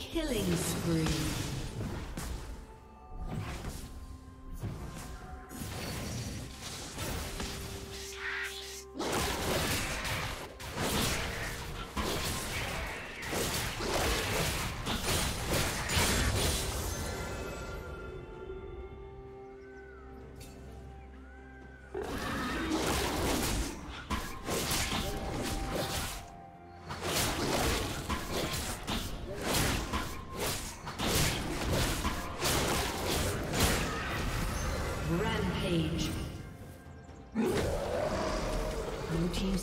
Killing spree. Rampage. Blue team's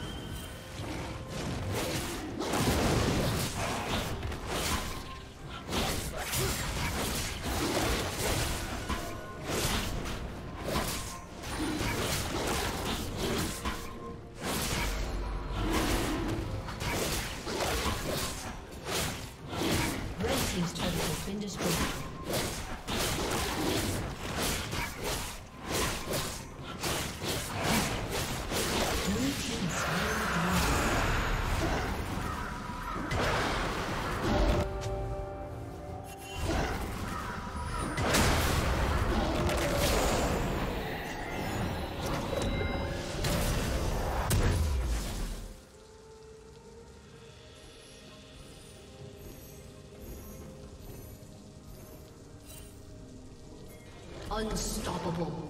Unstoppable.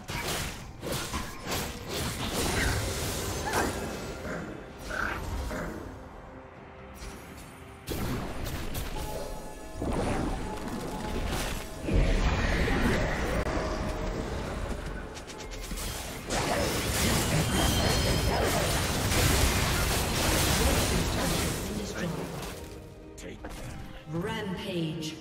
team's turret has been destroyed. Page.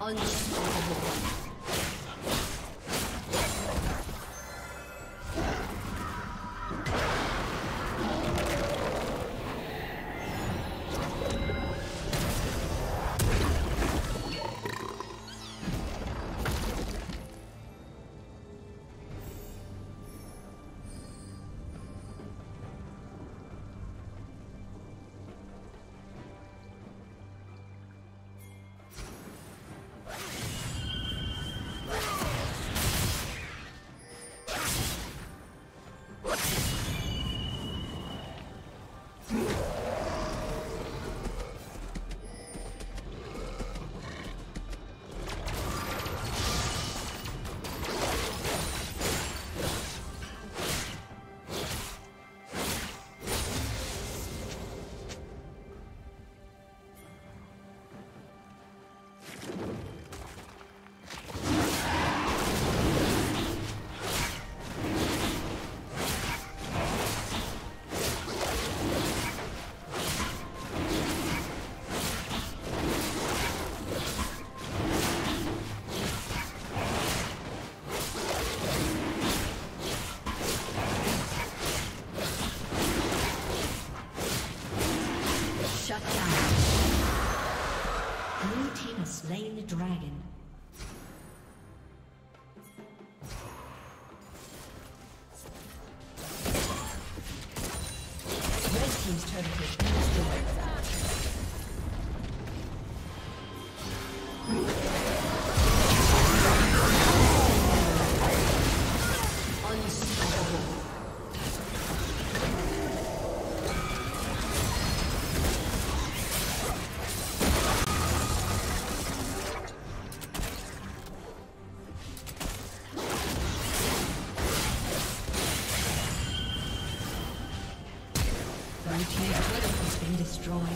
Unstoppable. Slain the dragon. Red team's turret has been destroyed. Unstoppable. Destroyed.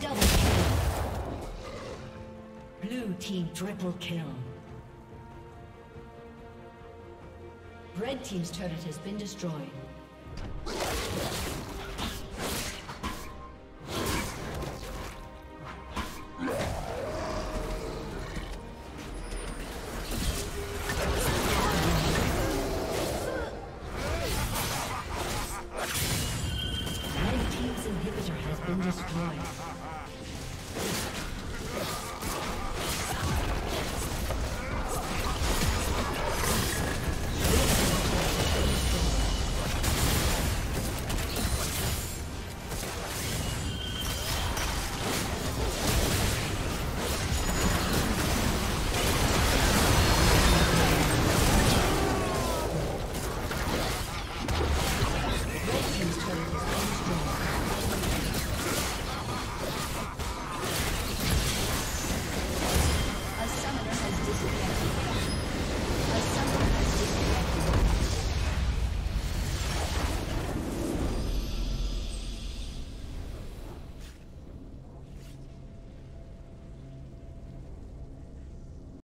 Double kill. Blue team triple kill. Red team's turret has been destroyed. Red team's turret has been destroyed.